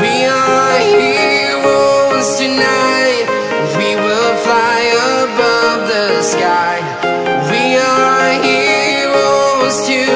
We are heroes tonight. We will fly above the sky. We are heroes tonight.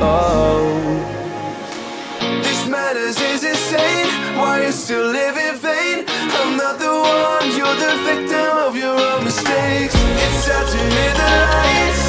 oh. This madness is insane. Why you still live in vain? I'm not the one, you're the victim of your own mistakes. It's sad to hear the lies.